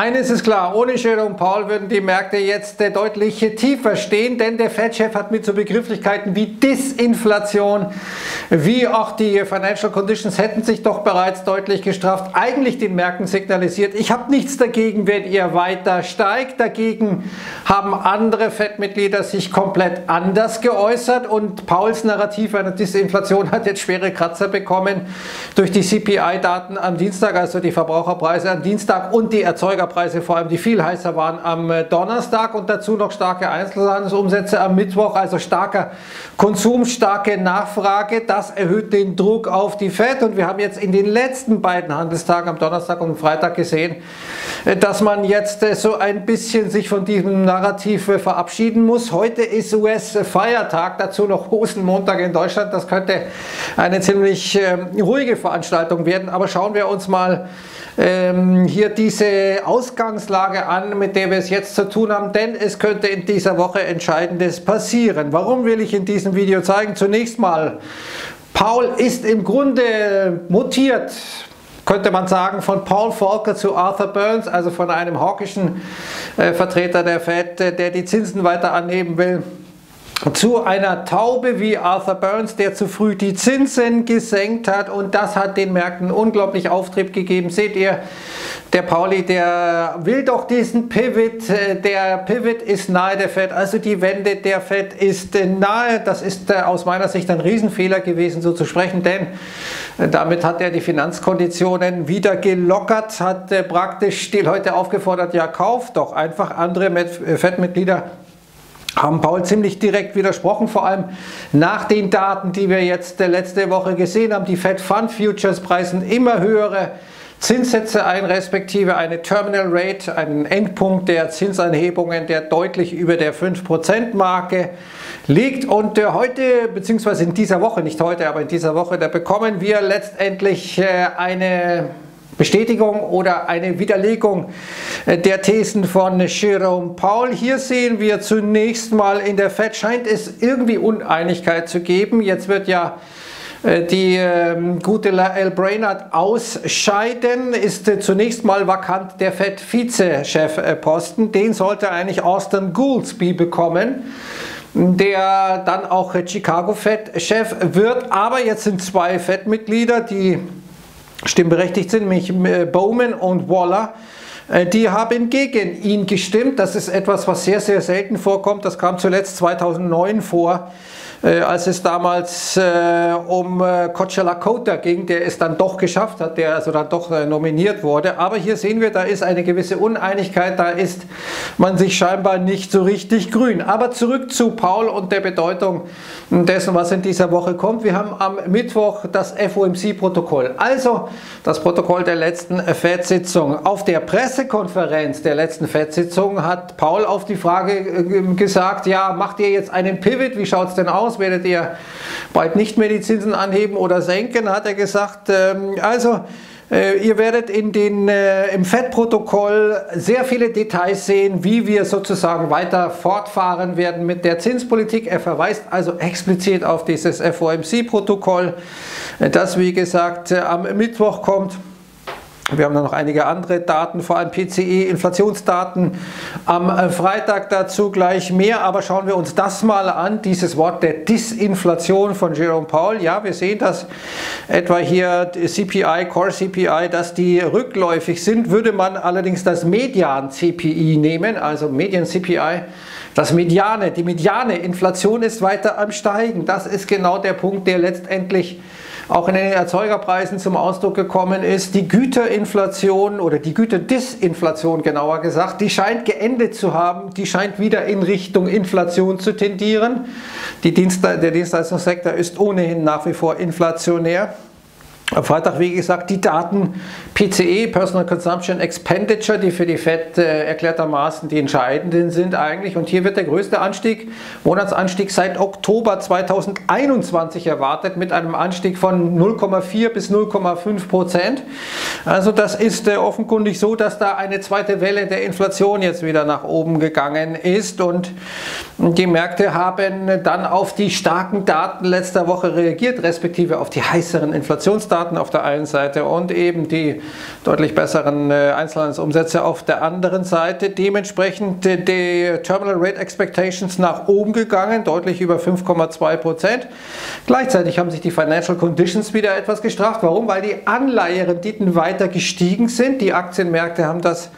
Eines ist klar, ohne Jerome Powell würden die Märkte jetzt deutlich tiefer stehen, denn der Fed-Chef hat mit so Begrifflichkeiten wie Disinflation, wie auch die Financial Conditions hätten sich doch bereits deutlich gestrafft, eigentlich den Märkten signalisiert, ich habe nichts dagegen, wenn ihr weiter steigt. Dagegen haben andere Fed-Mitglieder sich komplett anders geäußert und Powells Narrativ einer Disinflation hat jetzt schwere Kratzer bekommen durch die CPI-Daten am Dienstag, also die Verbraucherpreise am Dienstag und die Erzeugerpreise, vor allem die viel heißer waren am Donnerstag und dazu noch starke Einzelhandelsumsätze am Mittwoch, also starker Konsum, starke Nachfrage, das erhöht den Druck auf die Fed und wir haben jetzt in den letzten beiden Handelstagen am Donnerstag und am Freitag gesehen, dass man jetzt so ein bisschen sich von diesem Narrativ verabschieden muss. Heute ist US-Feiertag, dazu noch Rosenmontag in Deutschland, das könnte eine ziemlich ruhige Veranstaltung werden, aber schauen wir uns mal hier diese Ausgangslage an, mit der wir es jetzt zu tun haben, denn es könnte in dieser Woche Entscheidendes passieren. Warum will ich in diesem Video zeigen? Zunächst mal, Powell ist im Grunde mutiert, könnte man sagen, von Paul Volcker zu Arthur Burns, also von einem hawkischen Vertreter der Fed, der die Zinsen weiter anheben will, zu einer Taube wie Arthur Burns, der zu früh die Zinsen gesenkt hat und das hat den Märkten unglaublich Auftrieb gegeben. Seht ihr, der Pauli, der will doch diesen Pivot, der Pivot ist nahe der Fed, also die Wende der Fed ist nahe. Das ist aus meiner Sicht ein Riesenfehler gewesen, so zu sprechen, denn damit hat er die Finanzkonditionen wieder gelockert, hat praktisch die Leute aufgefordert, ja kauft doch einfach. Andere Fed-Mitglieder haben Powell ziemlich direkt widersprochen, vor allem nach den Daten, die wir jetzt letzte Woche gesehen haben. Die Fed Fund Futures preisen immer höhere Zinssätze ein, respektive eine Terminal Rate, einen Endpunkt der Zinsanhebungen, der deutlich über der 5%-Marke liegt. Und heute, beziehungsweise in dieser Woche, nicht heute, aber in dieser Woche, da bekommen wir letztendlich eine Bestätigung oder eine Widerlegung der Thesen von Jerome Powell. Hier sehen wir zunächst mal, in der Fed scheint es irgendwie Uneinigkeit zu geben. Jetzt wird ja die gute L. Brainard ausscheiden, ist zunächst mal vakant der Fed-Vizechef-Posten. Den sollte eigentlich Austin Gouldsby bekommen, der dann auch Chicago-Fed-Chef wird. Aber jetzt sind zwei Fed-Mitglieder, die stimmberechtigt sind, nämlich Bowman und Waller, die haben gegen ihn gestimmt. Das ist etwas, was sehr, sehr selten vorkommt. Das kam zuletzt 2009 vor, als es damals um Kocherlakota ging, der es dann doch geschafft hat, der also dann doch nominiert wurde. Aber hier sehen wir, da ist eine gewisse Uneinigkeit, da ist man sich scheinbar nicht so richtig grün. Aber zurück zu Powell und der Bedeutung dessen, was in dieser Woche kommt. Wir haben am Mittwoch das FOMC-Protokoll, also das Protokoll der letzten FED-Sitzung. Auf der Pressekonferenz der letzten FED-Sitzung hat Powell auf die Frage gesagt, ja, macht ihr jetzt einen Pivot, wie schaut es denn aus? Werdet ihr bald nicht mehr die Zinsen anheben oder senken, hat er gesagt. Also ihr werdet im FED-Protokoll sehr viele Details sehen, wie wir sozusagen weiter fortfahren werden mit der Zinspolitik. Er verweist also explizit auf dieses FOMC-Protokoll, das wie gesagt am Mittwoch kommt. Wir haben da noch einige andere Daten, vor allem PCE, Inflationsdaten am Freitag, dazu gleich mehr. Aber schauen wir uns das mal an, dieses Wort der Disinflation von Jerome Powell. Ja, wir sehen das etwa hier, CPI, Core CPI, dass die rückläufig sind. Würde man allerdings das Median-CPI nehmen, also Median-CPI, die mediane Inflation ist weiter am Steigen. Das ist genau der Punkt, der letztendlich auch in den Erzeugerpreisen zum Ausdruck gekommen ist. Die Güterinflation oder die Güterdisinflation genauer gesagt, die scheint geendet zu haben, die scheint wieder in Richtung Inflation zu tendieren. Der Dienstleistungssektor ist ohnehin nach wie vor inflationär. Am Freitag, wie gesagt, die Daten PCE, Personal Consumption Expenditure, die für die Fed erklärtermaßen die entscheidenden sind eigentlich. Und hier wird der größte Anstieg, Monatsanstieg seit Oktober 2021 erwartet, mit einem Anstieg von 0,4 bis 0,5%. Also das ist offenkundig so, dass da eine zweite Welle der Inflation jetzt wieder nach oben gegangen ist. Und die Märkte haben dann auf die starken Daten letzter Woche reagiert, respektive auf die heißeren Inflationsdaten. Wirtschaftsdaten auf der einen Seite und eben die deutlich besseren Einzelhandelsumsätze auf der anderen Seite. Dementsprechend die Terminal Rate Expectations nach oben gegangen, deutlich über 5,2%. Gleichzeitig haben sich die Financial Conditions wieder etwas gestraft. Warum? Weil die Anleiherenditen weiter gestiegen sind. Die Aktienmärkte haben das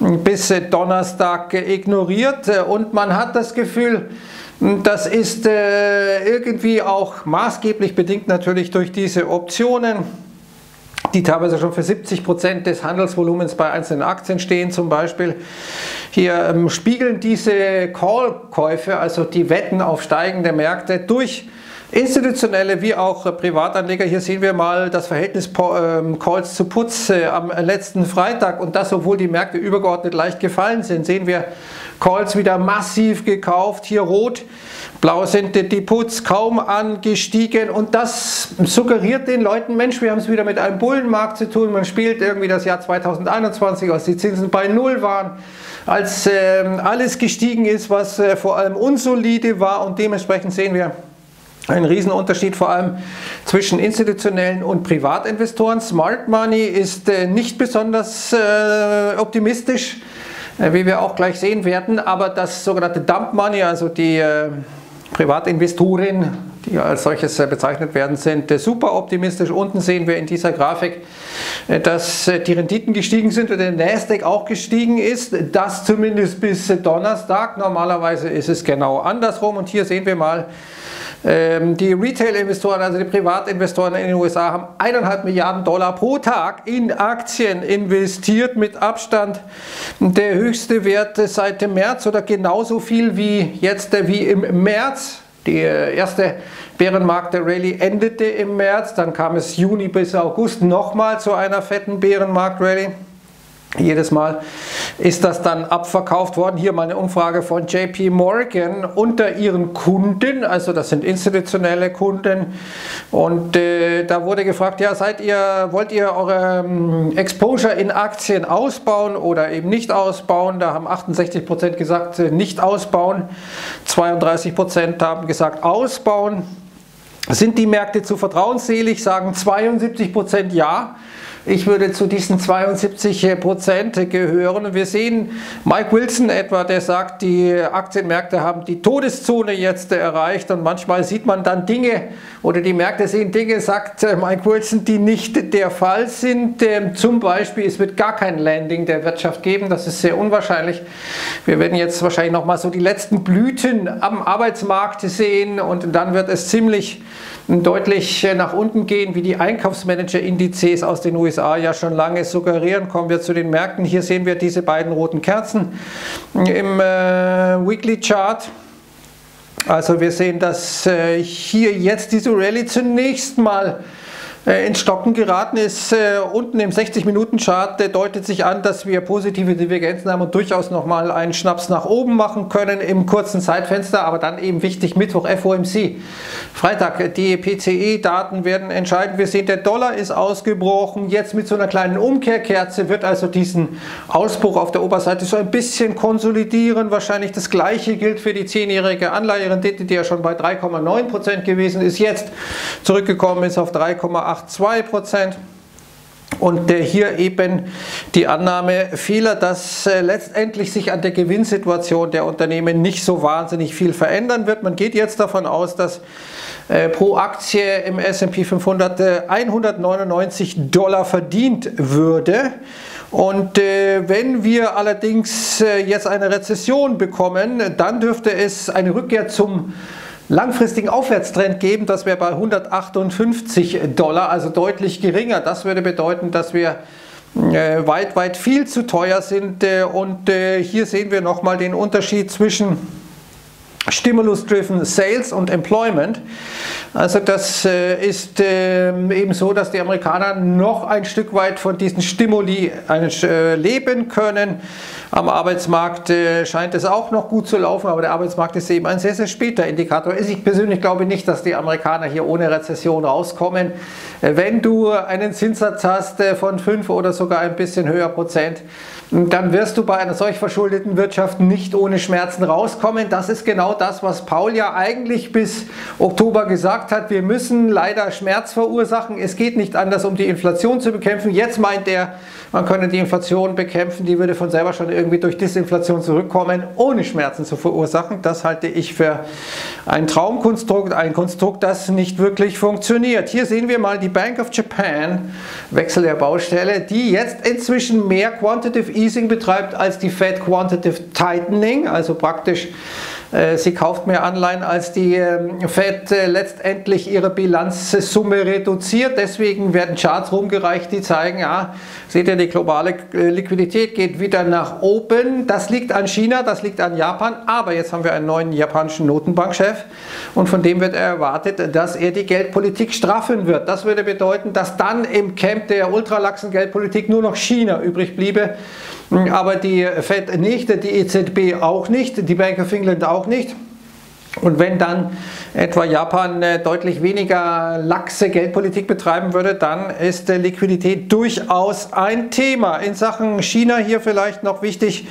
bis Donnerstag ignoriert und man hat das Gefühl, das ist irgendwie auch maßgeblich bedingt natürlich durch diese Optionen, die teilweise schon für 70% des Handelsvolumens bei einzelnen Aktien stehen zum Beispiel. Hier spiegeln diese Call-Käufe, also die Wetten auf steigende Märkte durch institutionelle wie auch Privatanleger. Hier sehen wir mal das Verhältnis Calls zu Puts am letzten Freitag, und das, obwohl die Märkte übergeordnet leicht gefallen sind, sehen wir Calls wieder massiv gekauft, hier rot, blau sind die Puts kaum angestiegen, und das suggeriert den Leuten, Mensch, wir haben es wieder mit einem Bullenmarkt zu tun, man spielt irgendwie das Jahr 2021, als die Zinsen bei Null waren, als alles gestiegen ist, was vor allem unsolide war, und dementsprechend sehen wir ein Riesenunterschied vor allem zwischen institutionellen und Privatinvestoren. Smart Money ist nicht besonders optimistisch, wie wir auch gleich sehen werden, aber das sogenannte Dump Money, also die Privatinvestoren, die als solches bezeichnet werden, sind super optimistisch. Unten sehen wir in dieser Grafik, dass die Renditen gestiegen sind und der Nasdaq auch gestiegen ist. Das zumindest bis Donnerstag. Normalerweise ist es genau andersrum, und hier sehen wir mal, die Retail-Investoren, also die Privatinvestoren in den USA, haben 1,5 Milliarden $ pro Tag in Aktien investiert, mit Abstand der höchste Wert seit dem März oder genauso viel wie jetzt wie im März. Die erste Bärenmarkt-Rallye endete im März, dann kam es Juni bis August nochmal zu einer fetten Bärenmarkt-Rallye. Jedes Mal ist das dann abverkauft worden. Hier mal eine Umfrage von JP Morgan unter ihren Kunden, also das sind institutionelle Kunden, und da wurde gefragt, ja, wollt ihr eure Exposure in Aktien ausbauen oder eben nicht ausbauen? Da haben 68% gesagt, nicht ausbauen, 32% haben gesagt, ausbauen. Sind die Märkte zu vertrauensselig? Sagen 72% ja. Ich würde zu diesen 72% gehören. Wir sehen Mike Wilson etwa, der sagt, die Aktienmärkte haben die Todeszone jetzt erreicht, und manchmal sieht man dann Dinge oder die Märkte sehen Dinge, sagt Mike Wilson, die nicht der Fall sind. Zum Beispiel, es wird gar kein Landing der Wirtschaft geben, das ist sehr unwahrscheinlich. Wir werden jetzt wahrscheinlich nochmal so die letzten Blüten am Arbeitsmarkt sehen, und dann wird es ziemlich deutlich nach unten gehen, wie die Einkaufsmanager-Indizes aus den USA ja schon lange suggerieren. Kommen wir zu den Märkten. Hier sehen wir diese beiden roten Kerzen im Weekly Chart. Also wir sehen, dass hier jetzt diese Rallye zunächst mal ins Stocken geraten ist. Unten im 60-Minuten-Chart deutet sich an, dass wir positive Divergenzen haben und durchaus nochmal einen Schnaps nach oben machen können im kurzen Zeitfenster, aber dann eben wichtig, Mittwoch FOMC, Freitag die PCE-Daten werden entscheidend. Wir sehen, der Dollar ist ausgebrochen, jetzt mit so einer kleinen Umkehrkerze, wird also diesen Ausbruch auf der Oberseite so ein bisschen konsolidieren. Wahrscheinlich das gleiche gilt für die 10-jährige Anleiherendite, die ja schon bei 3,9% gewesen ist, jetzt zurückgekommen ist auf 3,8,2%, und hier eben die Annahme vieler, dass letztendlich sich an der Gewinnsituation der Unternehmen nicht so wahnsinnig viel verändern wird. Man geht jetzt davon aus, dass pro Aktie im S&P 500 $199 verdient würde. Und wenn wir allerdings jetzt eine Rezession bekommen, dann dürfte es eine Rückkehr zum langfristigen Aufwärtstrend geben, das wäre bei $158, also deutlich geringer. Das würde bedeuten, dass wir weit, weit viel zu teuer sind, und hier sehen wir nochmal den Unterschied zwischen Stimulus-driven Sales und Employment. Also das ist eben so, dass die Amerikaner noch ein Stück weit von diesen Stimuli leben können. Am Arbeitsmarkt scheint es auch noch gut zu laufen, aber der Arbeitsmarkt ist eben ein sehr, sehr später Indikator. Ich persönlich glaube nicht, dass die Amerikaner hier ohne Rezession rauskommen. Wenn du einen Zinssatz hast von 5 oder sogar ein bisschen höher Prozent, dann wirst du bei einer solch verschuldeten Wirtschaft nicht ohne Schmerzen rauskommen. Das ist genau das, was Powell ja eigentlich bis Oktober gesagt hat. Wir müssen leider Schmerz verursachen. Es geht nicht anders, um die Inflation zu bekämpfen. Jetzt meint er, man könne die Inflation bekämpfen. Die würde von selber schon irgendwie durch Disinflation zurückkommen, ohne Schmerzen zu verursachen. Das halte ich für ein Traumkonstrukt, ein Konstrukt, das nicht wirklich funktioniert. Hier sehen wir mal die Bank of Japan, Wechsel der Baustelle, die jetzt inzwischen mehr Quantitative Easing betreibt als die Fed Quantitative Tightening, also praktisch sie kauft mehr Anleihen, als die Fed letztendlich ihre Bilanzsumme reduziert. Deswegen werden Charts rumgereicht, die zeigen, ja, seht ihr, die globale Liquidität geht wieder nach oben. Das liegt an China, das liegt an Japan, aber jetzt haben wir einen neuen japanischen Notenbankchef und von dem wird erwartet, dass er die Geldpolitik straffen wird. Das würde bedeuten, dass dann im Camp der ultralaxen Geldpolitik nur noch China übrig bliebe, aber die Fed nicht, die EZB auch nicht, die Bank of England auch nicht. Und wenn dann etwa Japan deutlich weniger laxe Geldpolitik betreiben würde, dann ist Liquidität durchaus ein Thema. In Sachen China hier vielleicht noch wichtig,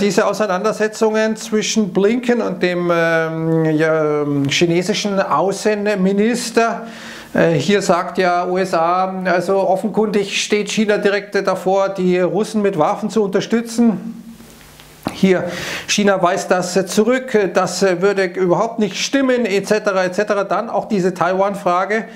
diese Auseinandersetzungen zwischen Blinken und dem chinesischen Außenminister. Hier sagt ja USA, also offenkundig steht China direkt davor, die Russen mit Waffen zu unterstützen. Hier, China weist das zurück, das würde überhaupt nicht stimmen, etc. etc. Dann auch diese Taiwan-Frage.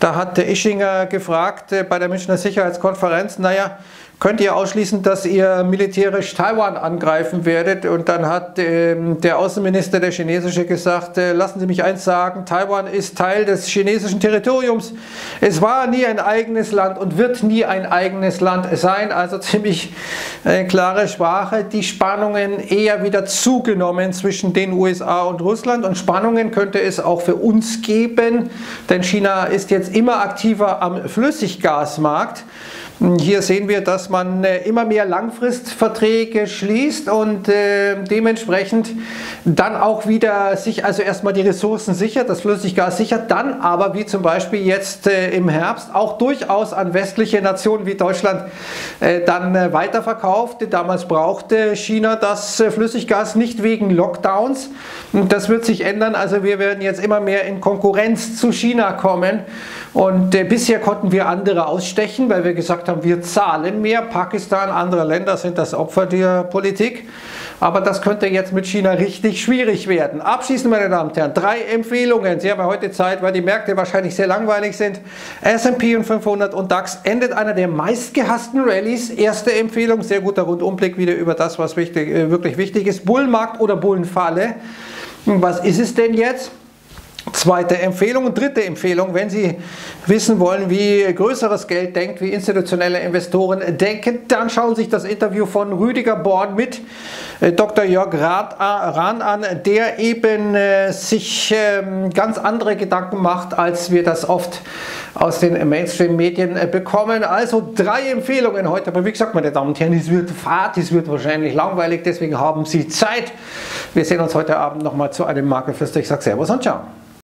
Da hat Ischinger gefragt bei der Münchner Sicherheitskonferenz, naja, könnt ihr ausschließen, dass ihr militärisch Taiwan angreifen werdet? Und dann hat der Außenminister, der chinesische, gesagt, lassen Sie mich eins sagen, Taiwan ist Teil des chinesischen Territoriums. Es war nie ein eigenes Land und wird nie ein eigenes Land sein. Also ziemlich klare Sprache. Die Spannungen eher wieder zugenommen zwischen den USA und Russland. Und Spannungen könnte es auch für uns geben, denn China ist jetzt immer aktiver am Flüssiggasmarkt. Hier sehen wir, dass man immer mehr Langfristverträge schließt und dementsprechend dann auch wieder sich also erstmal die Ressourcen sichert, das Flüssiggas sichert, dann aber wie zum Beispiel jetzt im Herbst auch durchaus an westliche Nationen wie Deutschland dann weiterverkauft. Damals brauchte China das Flüssiggas nicht wegen Lockdowns. Das wird sich ändern, also wir werden jetzt immer mehr in Konkurrenz zu China kommen. Und bisher konnten wir andere ausstechen, weil wir gesagt haben, wir zahlen mehr. Pakistan, andere Länder sind das Opfer der Politik. Aber das könnte jetzt mit China richtig schwierig werden. Abschließend, meine Damen und Herren, 3 Empfehlungen. Sie haben ja heute Zeit, weil die Märkte wahrscheinlich sehr langweilig sind. S&P 500 und DAX endet einer der meistgehassten Rallyes. Erste Empfehlung, sehr guter Rundumblick wieder über das, was wichtig, wirklich wichtig ist. Bullenmarkt oder Bullenfalle. Was ist es denn jetzt? Zweite Empfehlung und dritte Empfehlung, wenn Sie wissen wollen, wie größeres Geld denkt, wie institutionelle Investoren denken, dann schauen Sie sich das Interview von Rüdiger Born mit Dr. Jörg Rahn an, der eben sich ganz andere Gedanken macht, als wir das oft aus den Mainstream-Medien bekommen. Also 3 Empfehlungen heute, aber wie gesagt, meine Damen und Herren, es wird fad, es wird wahrscheinlich langweilig, deswegen haben Sie Zeit. Wir sehen uns heute Abend nochmal zu einem Marktfest. Ich sage Servus und Ciao.